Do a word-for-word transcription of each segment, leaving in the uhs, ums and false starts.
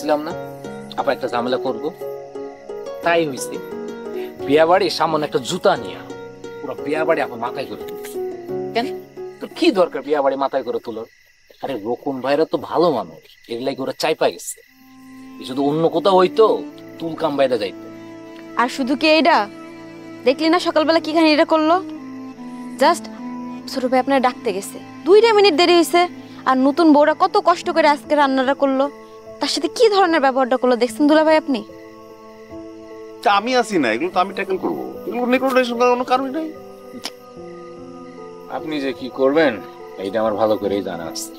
গেছিলাম না আপা একটা ঝামেলা করব তাই হইছে বিয়াবাড়ি সামনে একটা জুতা নিয়া পুরো বিয়াবাড়ি আপা মাথায় করে তুলছে কেন তো কি দরকার বিয়াবাড়ি মাথায় করে তোলার আরে রকুন ভাইরা তো ভালো মানুষ এগুলাই করে চাইপা গেছে এই শুধু অন্য কোথাও হইতো তুল কাম বাইরে যাইতো আর শুধু কি এইডা দেখলি না সকালবেলা কি খানি এটা করলো জাস্ট সরুপে আপনি ডাকতে গেছে দুইটা মিনিট দেরি হইছে আর নতুন বউরা কত কষ্ট করে আজকে রান্নাটা করলো তার সাথে কি ধরনের ব্যবহারটা করলো দেখছেন দুলা ভাই আপনি তা আমি আসি না এগুলো তো আমি ট্যাকল করব এগুলো নিয়ে কোনো টেনশন করার কোনো কারণই নাই আপনি যে কি করবেন এইটা আমার ভালো করেই জানা আছে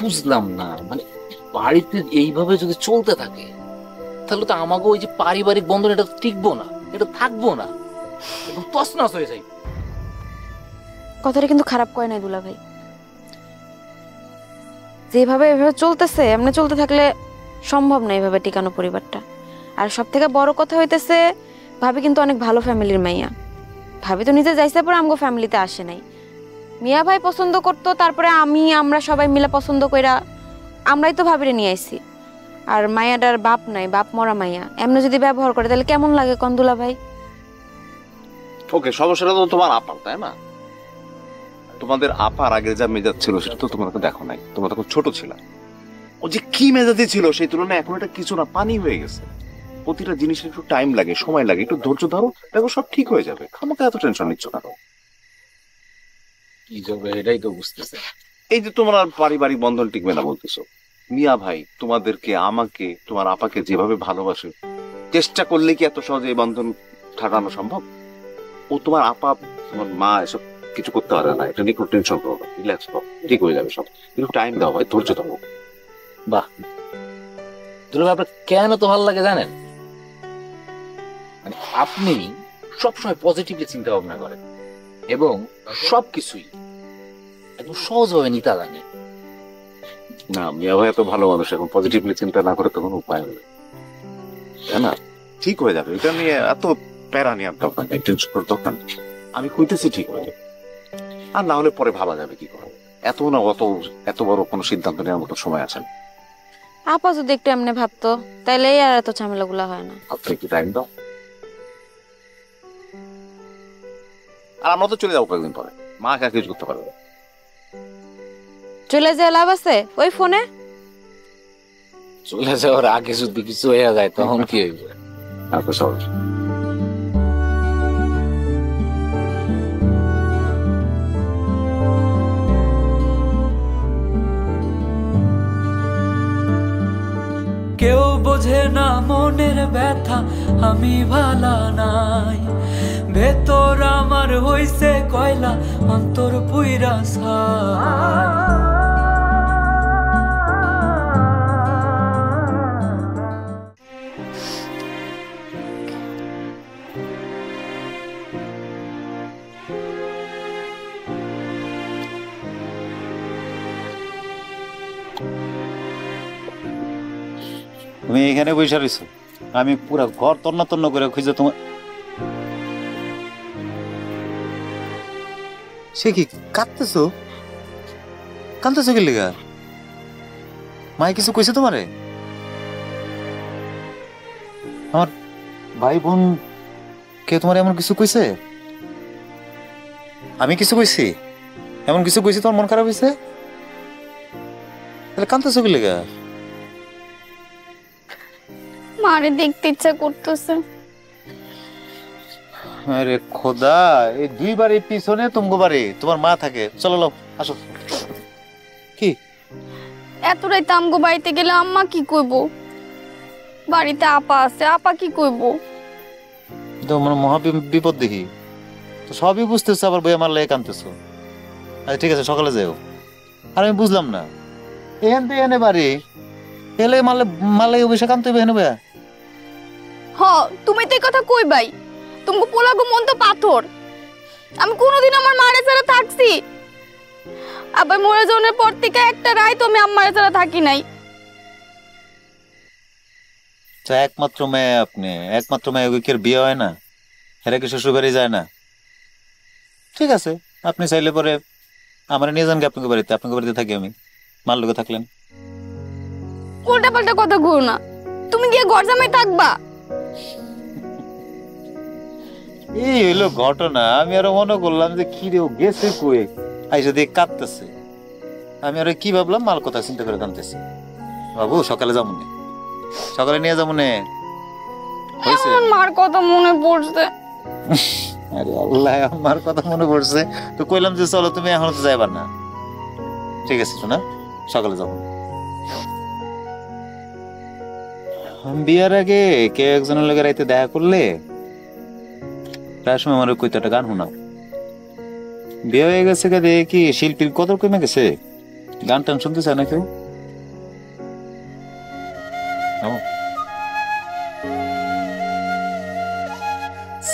বুঝলাম না মানে বাড়িতে এইভাবে যদি চলতে থাকে তাহলে তো আমাগো ওই যে পারিবারিক বন্ধন এটা টিকবো না এটা থাকবো না এবং তছনছ হয়ে যাবে কথাটা কিন্তু খারাপ কয় নাই দুলা ভাই যেভাবে এভাবে চলতেছে এমনি চলতে থাকলে সম্ভব না এইভাবে টিকানো পরিবারটা আর সবথেকে বড় কথা হইতেছে ভাবি কিন্তু অনেক ভালো ফ্যামিলির মাইয়া ভাবি তো নিজে যাইছে পর আমগো ফ্যামিলিতে আসে নাই মিয়া ভাই পছন্দ করতো তারপরে আমি আমরা সবাই মিলে পছন্দ কইরা আমরাই তো ভাবিরে নিয়ে আইছি আর মায়াটার বাপ নাই বাপ মরা মাইয়া এমনি যদি ব্যবহার করে তাহলে কেমন লাগে কন্দুলা ভাই ওকে সমস্যাটা তো তোমার আপা তাই না তোমাদের আপার আগে যা মেজাজ ছিল সেটা তো তোমরা তো দেখো নাই তোমরা তখন ছোট ছিল ও যে কি মেজাজে ছিল সেই তুলনায় এখন এটা কিছু না পানি হয়ে গেছে প্রতিটা জিনিসে একটু টাইম লাগে সময় লাগে একটু ধৈর্য ধরো দেখো সব ঠিক হয়ে যাবে আমাকে এত টেনশন নিচ্ছ না কি যাবে এটাই তো বুঝতেছে এই যে তোমরা পারিবারিক বন্ধন টিকবে না বলতেছো মিয়া ভাই তোমাদেরকে আমাকে তোমার আপাকে যেভাবে ভালোবাসে চেষ্টা করলে কি এত সহজে এই বন্ধন ঠাকানো সম্ভব ও তোমার আপা তোমার মা এসব কিছু করতে পারে না এটা নিয়ে কোনো টেনশন করো না রিল্যাক্স করো ঠিক হয়ে যাবে সব একটু টাইম দাও ভাই ধৈর্য ধরো বাহ দুলা ভাই আপনার কেন তো ভালো লাগে জানেন মানে আপনি সবসময় পজিটিভলি চিন্তা ভাবনা করেন এবং সবকিছুই একদম সহজভাবে নিতে জানেন না মিয়া ভাই এত ভালো মানুষ এখন পজিটিভলি চিন্তা না করে তো কোনো উপায় নেই তাই না ঠিক হয়ে যাবে এটা নিয়ে এত প্যারা নিয়ে আপনার টেনশন করতে দরকার নেই আমি কইতেছি ঠিক হয়ে যাবে আর না হলে পরে ভাবা যাবে কি করে এত না অত এত বড় কোনো সিদ্ধান্ত নেওয়ার মতো সময় আছে না আপা যদি একটু এমনি ভাবতো তাহলে আর এত ঝামেলাগুলো হয় না আপনি কি টাইম দাও আর আমরা তো চলে যাবো কয়েকদিন পরে মা কাকে কিছু করতে পারবে চলে যাওয়া লাভ আছে ওই ফোনে চলে যাওয়ার আগে যদি কিছু হয়ে যায় তখন কি হইবে আপা সহজ কেউ বোঝে না মনের ব্যথা আমি ভালা নাই ভেতর আমার হইছে কয়লা অন্তর পুইরা ছাই তুমি এখানে বসে রইছো আমি পুরো ঘর তন্ন তন্ন করে খুঁজে তোমার সে কি কাঁদতেছো কাঁদতেছো কি লেগা মাই কিছু কইছে তোমারে আমার ভাই বোন কে তোমার এমন কিছু কইছে আমি কিছু কইছি এমন কিছু কইছি তোমার মন খারাপ হয়েছে তাহলে কাঁদতেছো কি লেগা আরে দেখতে ইচ্ছা করতেছে আরে খোদা এই দুইবার এই পিছনে তুমগোবারে তোমার মা থাকে চলো লো আসো কি এত রাতে আমগো বাড়িতে গেলে আম্মা কি কইবো বাড়িতে আপা আছে আপা কি কইবো তো মনে মহা বিপদ দেখি তো সবই বুঝতেছ আবার বই আমার লাগে কানতেছো আচ্ছা ঠিক আছে সকালে যাও আর আমি বুঝলাম না এখান থেকে এনে বাড়ি এলে মালে মালে ওইসা কানতে বেহেন ভাইয়া হ্যাঁ তুমি তো এই কথা কই ভাই তুমি পোলাগো মন তো পাথর আমি কোনোদিন আমার মারে ছাড়া থাকছি আবার মরে যাওয়ার পর থেকে একটা রাত আমি আম্মারে ছাড়া থাকি নাই তো একমাত্র মেয়ে আপনি একমাত্র মেয়ে ওকের বিয়ে হয় না হেরা কি শ্বশুরবাড়ি যায় না ঠিক আছে আপনি চাইলে পরে আমার নিয়ে যান কি আপনাকে বাড়িতে আপনাকে বাড়িতে থাকি আমি মার লগে থাকলেন उल्टा पाल्टा कथा कहो ना तुम गিয়ে घर জামাই থাকবা এই হলো ঘটনা আমি আর মনে করলাম যে কি রে ও গেছে কই আইসা দেখ কাটতেছে আমি আর কি ভাবলাম মাল কথা চিন্তা করে কাঁদতেছি বাবু সকালে যাবো না সকালে নিয়ে যাবো না হইছে আমার কথা মনে পড়ছে আরে আল্লাহ আমার কথা মনে পড়ছে তো কইলাম যে চলো তুমি এখন তো যাইবা না ঠিক আছে শোনা সকালে যাবো हम बियार आगे के एक जन लगे रहते दया कर ले राशमে আমার কইটা একটা গান শোনাও বিয়ে হয়ে গেছে কে দেখি শিল্পী কত কমে গেছে গান টান শুনতে চায় না কেউ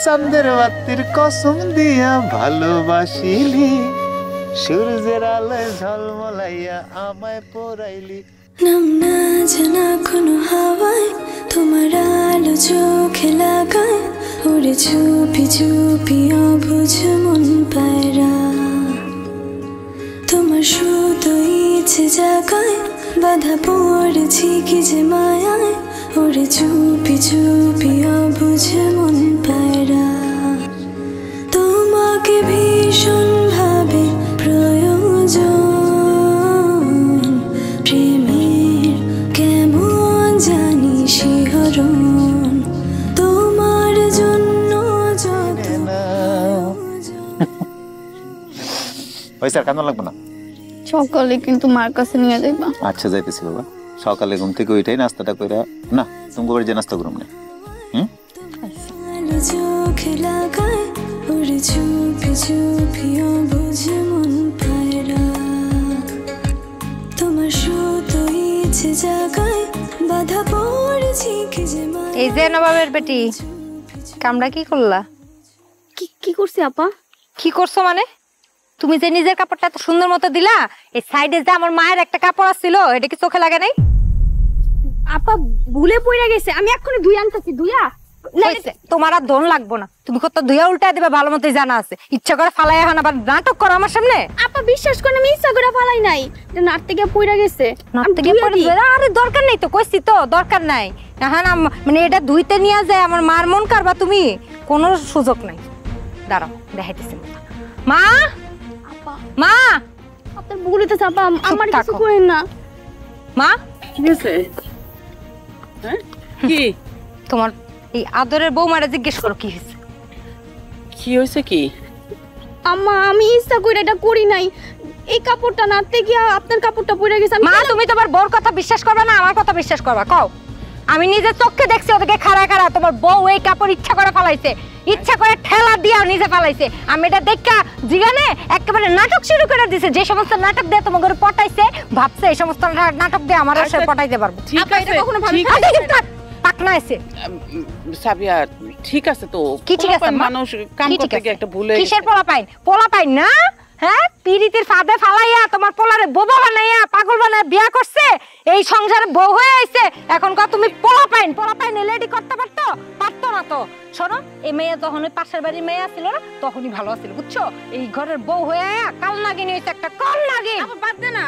সন্ধ্যের রাতের কসম দিয়া ভালোবাসিলি সূর্যের আলোয় ঝলমলাইয়া আমায় পোড়াইলি নাম না জানা কোনো হাওয়ায় তোমার আলো চোখে লাগায় ওরে চুপি চুপি অবুঝ মন পায়রা তোমার শুধুই ইচ্ছে জাগায় বাধা পড়েছি কি যে মায়ায় ওরে চুপি চুপি অবুঝ মন পায়রা তোমাকে ভীষণ ভাবে প্রয়োজন সকালে কিন্তু মার কাছে নিয়ে যাইবা আচ্ছা যাইতেছি বাবা সকালে ঘুম থেকে ওইটাই নাস্তাটা কইরা না তুমি করে যে নাস্তা করুম না হুম এই যে নবাবের বেটি কামড়া কি করলা কি কি করছি আপা কি করছো মানে তুমি যে নিজের কাপড়টা এত সুন্দর মতো দিলা এই সাইডে যে আমার মায়ের একটা কাপড় ছিল এটা কি চোখে লাগে নাই আপা ভুলে পড়ে গেছে আমি এক্ষুনি ধুই আনতেছি ধুইয়া নাইছে তোমার আর ধন লাগবো না তুমি কত ধুইয়া উল্টা দিবে ভালোমতোই জানা আছে ইচ্ছা করে ফালায় এখন আবার নাটক করো আমার সামনে আপা বিশ্বাস করে আমি ইচ্ছা করে ফালাই নাই নাটতে গিয়ে পড়ে গেছে নাটতে গিয়ে পড়ে আরে দরকার নাই তো কইছি তো দরকার নাই এখন মানে এটা ধুইতে নিয়ে যায় আমার মার মন করবা তুমি কোনো সুযোগ নাই দাঁড়াও দেখাইতেছি মা মা আপনার বুগুলিতে চাপা আমার কিছু করেন না মা ঠিক আছে হ্যাঁ কি তোমার এই আদরের বৌমারে জিজ্ঞেস করো কি হইছে কি হইছে কি আম্মা আমি ইচ্ছা কইরা এটা করি নাই এই কাপড়টা নাতে গিয়া আপনার কাপড়টা পড়ে গেছে মা তুমি তোমার বউর কথা বিশ্বাস করবে না আমার কথা বিশ্বাস করবা কও আমি নিজে চোখে দেখছি ওদেরকে খাড়া খাড়া তোমার বউ এই কাপড় ইচ্ছা করে ফেলাইছে ইচ্ছা করে ঠেলা দিয়া নিজে ফেলাইছে আমি এটা দেখা জিগানে একেবারে নাটক শুরু করে দিছে যে সমস্ত নাটক দিয়ে তোমার ঘরে পটাইছে ভাবছে এই সমস্ত নাটক দিয়ে আমার আর পটাইতে পারবো ঠিক আছে কখনো ভাবনা পাকনা আছে সাবিয়া ঠিক আছে তো কি ঠিক আছে মানুষ কাম করতে গিয়ে একটা ভুল হইছে কিসের পোলা পাইন পোলা পাইন না হ্যাঁ পিরিতের ফাঁদে ফালাইয়া তোমার পোলারে বোবা বানাইয়া পাগল বানায় বিয়া করছে এই সংসারে বউ হয়ে আইছে এখন কত তুমি পোলা পাইন পোলা পাইন লেডি করতে পারতো পারতো না তো শোনো এই মেয়ে যখন পাশের বাড়ির মেয়ে ছিল না তখনই ভালো আছিল বুঝছো এই ঘরের বউ হয়ে আয়া কাল নাগিন হইছে একটা কাল নাগিন আপা বাদ দে না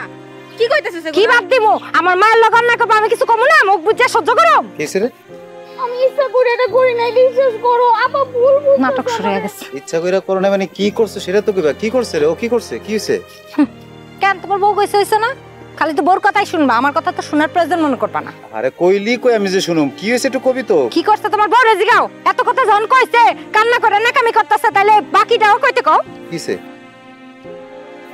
কি কইতেছিস কি বাদ দিমু আমার মায়ের লগন না কব আমি কিছু কমু না মুখ বুঝা সহ্য করো কিসের আমি ইচ্ছা করে এটা করি নাই বিশ্বাস করো আপা ভুল বুঝছো নাটক শুরু হয়ে গেছে ইচ্ছা কইরা করো না মানে কি করছো সেটা তো কইবা কি করছে রে ও কি করছে কি হইছে কেন তোমার বউ কইছে হইছে না খালি তো বউর কথাই শুনবা আমার কথা তো শোনার প্রয়োজন মনে করবা না আরে কইলি কই আমি যে শুনুম কি হইছে একটু কবি তো কি করছে তোমার বউ রে জিগাও এত কথা যখন কইছে কান্না করে না কামি করতেছে তাইলে বাকিটাও কইতে কও কিছে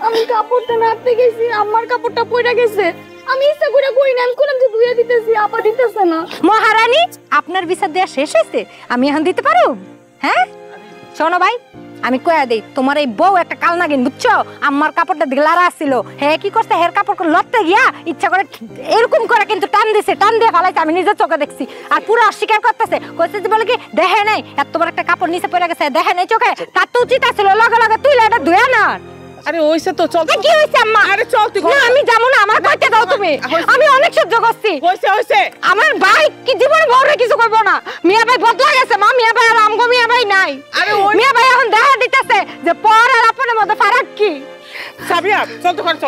আমি কাপড়টা নাতে গেছি আমার কাপড়টা পড়ে গেছে আমি ইচ্ছা করে কই না আমি কোলাম যে ধুইয়া দিতেছি আপা দিতেছ না মহারানী আপনার বিচার দেয়া শেষ হইছে আমি এখন দিতে পারো হ্যাঁ শোনো ভাই আমি কয়া দেই তোমার এই বউ একটা কালনাগিন বুঝছো আমার কাপড়টা দিলারা ছিল হ্যাঁ কি করছে হের কাপড় কো লটতে গিয়া ইচ্ছা করে এরকম করে কিন্তু টান দিছে টান দিয়ে ফলাইছে আমি নিজে চোখে দেখছি আর পুরো অস্বীকার করতেছে কইছে যে বলে কি দেখে নাই এত তোমার একটা কাপড় নিচে পড়ে গেছে দেখে নাই চোখে তার তো উচিত ছিল লগে লগে তুই এটা ধুইয়া না আরে ওইসে তো চল কি হইছে আম্মা আরে চল তুই না আমি যাব না আমার কইতে দাও তুমি আমি অনেক সহ্য করছি হইছে হইছে আমার ভাই কি জীবন ভরে কিছু কইবো না মিয়া ভাই বদলা গেছে মা মিয়া ভাই আর আমগো মিয়া ভাই নাই আরে মিয়া ভাই এখন দেখা দিতেছে যে পর আর আপনের মধ্যে ফারাক কি বিশ্বাস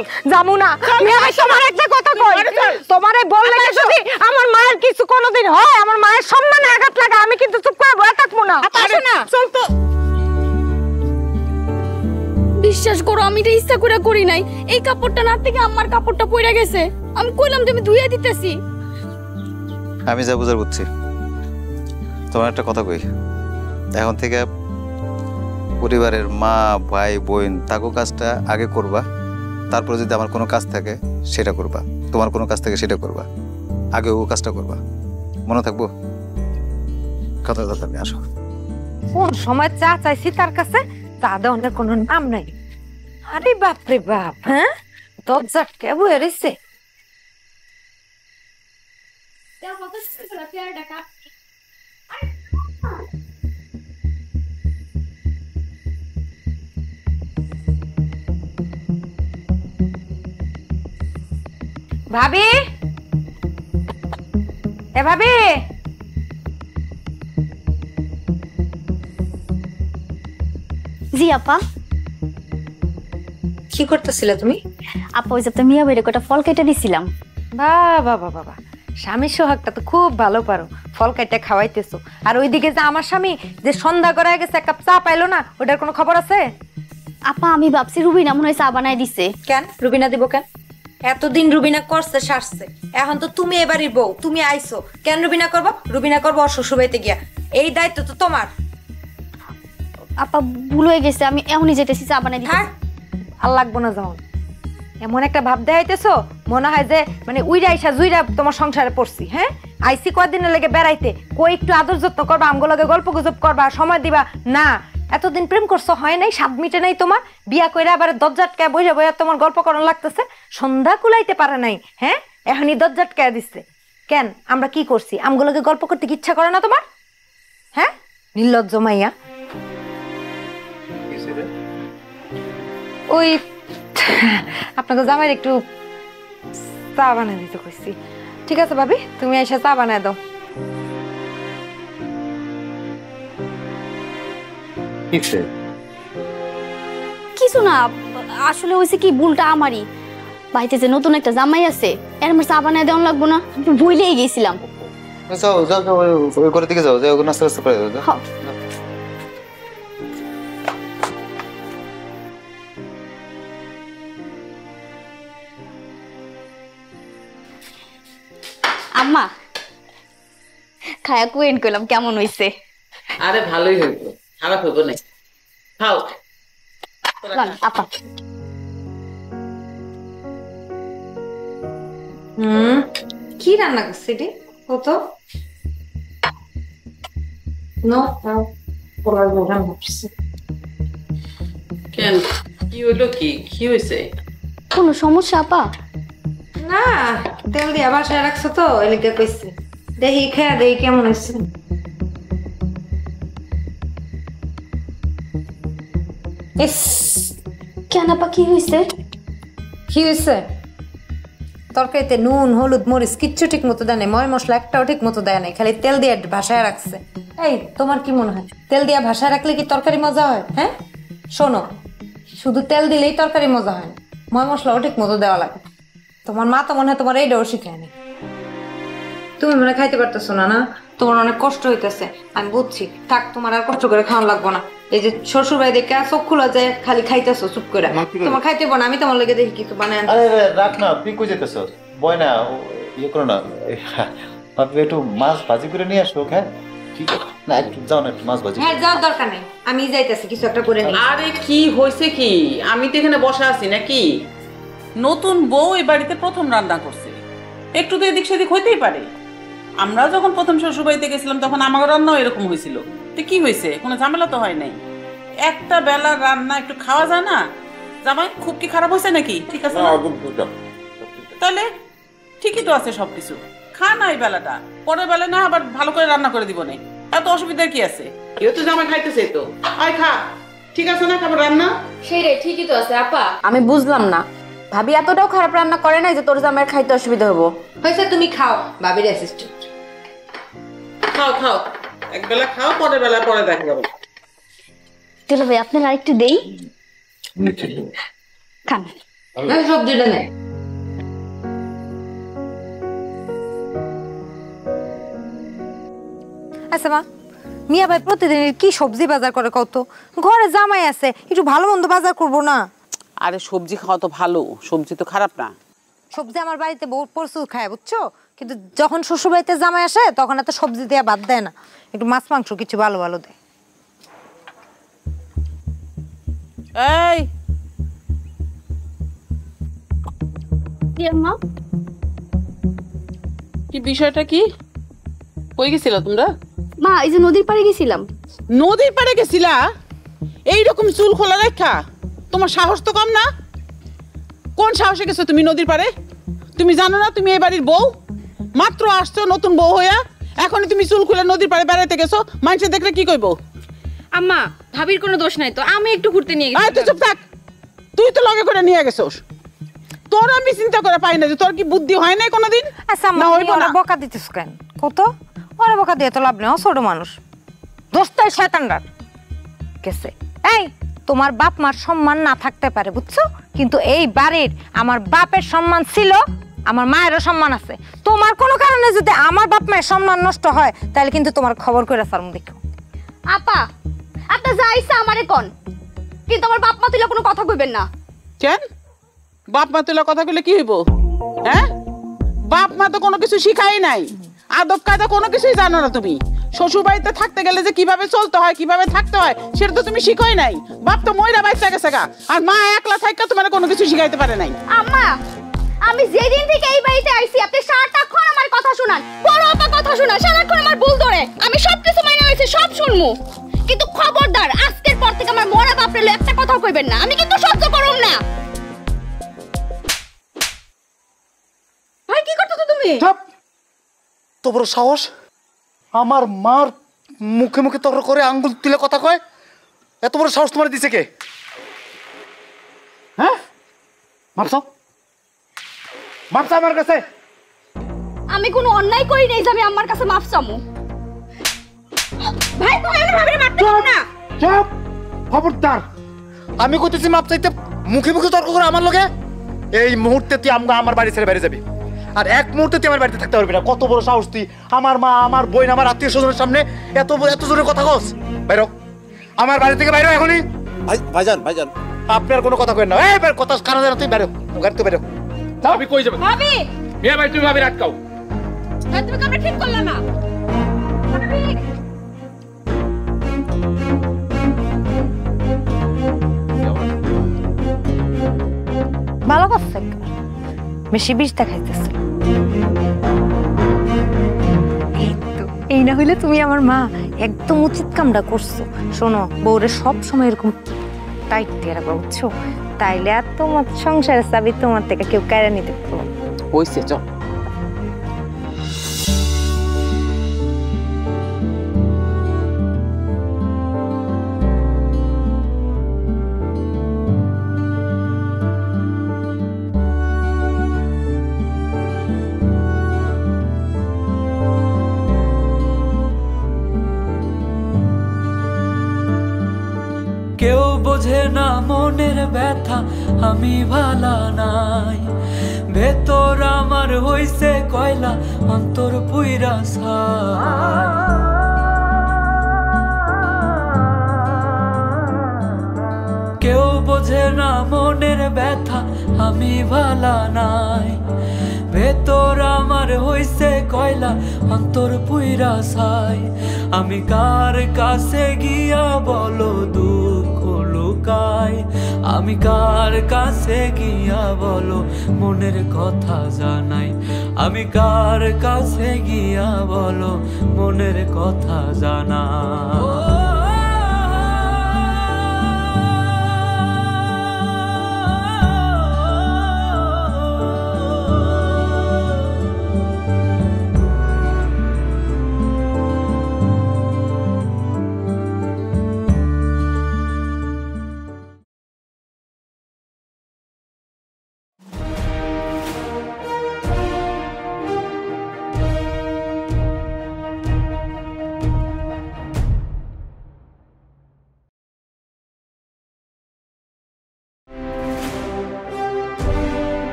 করো আমি এটা ইচ্ছা করে করি নাই। এই কাপড়টা না থেকে আমার কাপড়টা পড়ে গেছে, আমি কইলাম তুমি ধুইয়া দিতেছি। আমি যা বুঝার বুঝছি। তোমার একটা কথা কই, এখন থেকে পরিবারের মা ভাই বোন তাকে কাজটা আগে করবা, তারপরে যদি আমার কোনো কাজ থাকে সেটা করবা, তোমার কোনো কাজ থাকে সেটা করবা, আগে ও কাজটা করবা, মনে থাকবো। কথা কথা নিয়ে আসো। কোন সময় চা চাইছি তার কাছে, তাদের অন্য কোনো নাম নাই। আরে বাপরে বাপ, হ্যাঁ দরজা কেবু এড়েছে। ভাবি, এ ভাবি, জি আপা। কি করতেছিলে তুমি? আপা ওই যে তুমি মিয়া ভাইরে কটা ফল কেটে দিছিলাম। বাবা বাবা বাবা, স্বামী সোহাগটা তো খুব ভালো পারো, ফল কেটে খাওয়াইতেছো। আর ওইদিকে যে আমার স্বামী যে সন্ধ্যা গড়ায় গেছে এক কাপ চা পাইলো না, ওটার কোনো খবর আছে? আপা আমি ভাবছি রুবিনা মনে হয় চা বানায় দিছে। কেন রুবিনা দিব কেন? এতদিন রুবিনা করছে সারছে, এখন তো তুমি এবারই বউ, তুমি আইছো। কেন রুবিনা করবো? রুবিনা করবো ওর শ্বশুর বাড়িতে গিয়া, এই দায়িত্ব তো তোমার। আপা ভুল হয়ে গেছে, আমি এখনই যেতেছি চা বানাই। হ্যাঁ আর লাগবো না, যখন এমন একটা ভাব দেখাইতেছো মনে হয় যে মানে উইরা আইসা জুইরা তোমার সংসারে পড়ছি। হ্যাঁ আইসি কদিনের লেগে বেড়াইতে, কই একটু আদর যত্ন করবা, আমগো লগে গল্প গুজব করবা, সময় দিবা না। এতদিন প্রেম করছো, হয় নাই, স্বাদ মিটে নাই তোমার, বিয়া কইরা আবার দরজাটকায় বইয়া বইয়া তোমার গল্প করন লাগতেছে, সন্ধ্যা কুলাইতে পারে নাই। হ্যাঁ এখনই দরজাটকায় দিচ্ছে। কেন আমরা কি করছি? আমগো লগে গল্প করতে কি ইচ্ছা করে না তোমার? হ্যাঁ নির্লজ্জ মাইয়া। ওই আপনাকে জামাই একটু চা বানাই দিতে কইছি। ঠিক আছে ভাবি, তুমি এসে চা বানায় দাও। কিছু না, আসলে হইছে কি ভুলটা আমারই। বাইতে যে নতুন একটা জামাই আছে, এর আমার চা বানায় দেওয়া লাগবো না, আমি ভুলেই গেছিলাম। যাও যাও যাও, ওই ঘরের দিকে যাও, যাও নাস্তা নাস্তা করে দাও। হ্যাঁ আম্মা, খায়া কোয়েন করলাম, কেমন হইছে? আরে ভালোই হইলো, খারাপ হইব না। খাও আপা। হুম কি রান্না করছে রে? ও তো নো খাও ওরা রান্না করছে। কেন কি হইলো? কি কি হইছে? কোনো সমস্যা আপা? না তেল দিয়ে বাসায় রাখছো তো, এলিকে কইছি দেখি খেয়া দেখি কেমন হয়েছে। কেন আপা কি হয়েছে? কি হয়েছে? তরকারিতে নুন হলুদ মরিচ কিচ্ছু ঠিক মতো দেয় নাই, ময় মশলা একটাও ঠিক মতো দেয় নাই, খালি তেল দিয়ে ভাসায় রাখছে। এই তোমার কি মনে হয় তেল দিয়ে ভাসায় রাখলে কি তরকারি মজা হয়? হ্যাঁ শোনো, শুধু তেল দিলেই তরকারি মজা হয় না, ময় মশলাও ঠিক মতো দেওয়া লাগে। তোমার মা তো মনে হয় তোমার এইটাও শিখায়নি, তুমি মনে খাইতে পারতেছো না, না তোমার অনেক কষ্ট হইতেছে, আমি বুঝছি। থাক তোমার আর কষ্ট করে খাওয়ানো লাগবো না। এই যে শ্বশুর ভাই দেখে চোখ খোলা যায় খালি খাইতেছো চুপ করে, তোমার খাইতে পারবো না। আমি তোমার লাগে দেখি কিছু বানাই রাখ না। তুই কই যেতেছ? বয় না, ইয়ে করো না, একটু মাছ ভাজি করে নিয়ে আসো। হ্যাঁ ঠিক আছে না, একটু যাও না, একটু মাছ ভাজি। হ্যাঁ যাওয়ার দরকার নেই, আমি যাইতেছি কিছু একটা করে। আরে কি হয়েছে কি, আমি তো এখানে বসা আছি নাকি? নতুন বউ এই বাড়িতে প্রথম রান্না করছে, একটু তো এদিক সেদিক হইতেই পারে। আমরা যখন প্রথম শ্বশুর বাড়িতে গেছিলাম তখন আমার রান্নাও এরকম হয়েছিল। তো কি হয়েছে? কোনো ঝামেলা তো হয় নাই। একটা বেলা রান্না একটু খাওয়া যায় না? জামাই খুব কি খারাপ হয়েছে নাকি? ঠিক আছে তাহলে ঠিকই তো আছে সবকিছু, খা না এই বেলাটা, পরের বেলা না আবার ভালো করে রান্না করে দিব না, এত অসুবিধা কি আছে? কেউ তো জামাই খাইতেছে তো, আয় খা। ঠিক আছে না খাবার রান্না? সেটাই ঠিকই তো আছে আপা। আমি বুঝলাম না ভাবি এতটাও খারাপ রান্না করে নাই যে তোর জামাই খাইতে অসুবিধা হবো। হয়েছে তুমি খাও, ভাবির অ্যাসিস্ট্যান্ট খাও খাও, একবেলা খাও পরের বেলা পরে দেখা যাবে। চলো ভাই আপনার আরেকটু দেই। 간. 난 수업 들으네. আচ্ছা মা, মিয়া ভাই প্রতিদিন কি সবজি বাজার করে কত? ঘরে জামাই আছে, একটু ভালো মন্দ বাজার করব না? আরে সবজি খাওয়া তো ভালো, সবজি তো খারাপ না। সবজি আমার বাড়িতে বহুত প্রচুর খায় বুঝছো, কিন্তু যখন শ্বশুর বাড়িতে জামাই আসে তখন এত সবজি দেয়া বাদ দেয় না, একটু মাছ মাংস কিছু ভালো ভালো দেয়। এই মা, কি বিষয়টা? কি কই গেছিলা তোমরা? মা এই যে নদীর পাড়ে গেছিলাম। নদীর পাড়ে গেছিলা? এই রকম চুল খোলা রাখা তোমার সাহস তো কম না। কোন সাহসে গেছো তুমি নদীর পাড়ে? তুমি জানো না তুমি এই বাড়ির বউ? মাত্র আসছো নতুন বউ হইয়া, এখনই তুমি চুল খুলে নদীর পাড়ে বেড়াইতে গেছো, মানুষে দেখলে কি কইবো? আম্মা ভাবির কোনো দোষ নাই তো, আমি একটু ঘুরতে নিয়ে গেছি। তুই চুপ থাক, তুই তো লগে করে নিয়ে গেছোস। তোর আমি চিন্তা করে পাই না যে তোর কি বুদ্ধি হয় নাই কোনোদিন? আচ্ছা আম্মা ওরা বকা দিতেছ কেন? কত ওরা বকা দিয়ে তো লাভ নেই, ছোট মানুষ দোষটাই শয়তানরা গেছে। এই তোমার বাপ মার সম্মান না থাকতে পারে বুঝছো, কিন্তু এই বাড়ির আমার বাপের সম্মান ছিল, আমার মায়েরও সম্মান আছে। তোমার কোনো কারণে যদি আমার বাপ মায়ের সম্মান নষ্ট হয় তাহলে কিন্তু তোমার খবর কইরা সারমু দেখো। আপা আপনি যাইছে আমারে কোন, কিন্তু আমার বাপ মা তুইলা কোনো কথা কইবেন না। কেন? বাপ মা তুইলা কথা কইলে কি হইব? হ্যাঁ, বাপ মা তো কোনো কিছু শিখাই নাই, আদব কায়দা কোনো কিছুই জানো না তুমি। শ্বশুর বাড়িতে থাকতে গেলে যে কিভাবে চলতে হয় কিভাবে থাকতে হয় সেটা তো তুমি শিখোই নাই। বাপ তো মইরা বাইচা গেছে গা, আর মা একলা থাইকা তোমারে কোনো কিছু শিখাইতে পারে নাই। আম্মা আমি যেদিন থেকে এই বাড়িতে আইছি আপনি সারাক্ষণ আমার কথা শোনান, বড় আপা কথা শোনান, সারাক্ষণ আমার ভুল ধরে। আমি সব কিছু মাইনা লইছি, সব শুনমু, কিন্তু খবরদার আজকের পর থেকে আমার মরা বাপরে লই একটা কথাও কইবেন না, আমি কিন্তু সহ্য করব না। ভাই কি করতেছো তুমি? চুপ, তো বড় সাহস আমার মার মুখে মুখে তর্ক করে আঙ্গুল তুলে কথা কয়, এত বড় সাহস তোমার দিছে কে? হ্যাঁ মাপসা মাপসা আমার কাছে। আমি কোনো অন্যায় করি নাই যে আমি আমার কাছে মাপসামু। ভাই তুমি এমন ভাবে মারতে পারো না। চুপ, খবরদার। আমি কইতেছি মাপ চাইতে মুখে মুখে তর্ক করে আমার লগে, এই মুহূর্তে তুই আমগা আমার বাড়ি ছেড়ে বাইরে যাবি, আর এক মুহূর্তে তুই আমার বাড়িতে থাকতে পারবি না। কত বড় সাহস তুই আমার মা আমার বোন আমার আত্মীয় স্বজনের সামনে এত এত জোরে কথা কস? বাইর হ, আমার বাড়ি থেকে বাইর হ এখনই। ভাইজান ভাইজান আপনি আর কোনো কথা কইেন না। এই বের কথা কানে ধরে তুই বাইর হ, গাড়ি তো বাইর হ। ভাবি কই যাবে? ভাবি মিয়া ভাই তুমি ভাবি রাখকাও। ভাই তুমি কামটা ঠিক করলা না। ভাবি ভালো করছে, বেশি বিষ দেখাইতেছে। এই না হইলে তুমি আমার মা একদম উচিত কামটা করছো। শোনো বউরে সব সময় এরকম টাইট দিয়ে রাখবা বুঝছো, তাইলে আর তোমার সংসারের চাবি তোমার থেকে কেউ কেড়ে নিতে হইছে। চল না মনের ব্যথা আমি ভালা নাই, ভেতর আমার হইছে কয়লা, অন্তর পুইরা ছাই। কেউ বোঝে না মনের ব্যথা আমি ভালা নাই, ভেতর আমার হইছে কয়লা, অন্তর পুইরা ছাই। আমি কার কাছে গিয়া বলো দুঃখ লুকাই, আমি কার কাছে গিয়া বলো মনের কথা জানাই, আমি কার কাছে গিয়া বলো মনের কথা জানাই।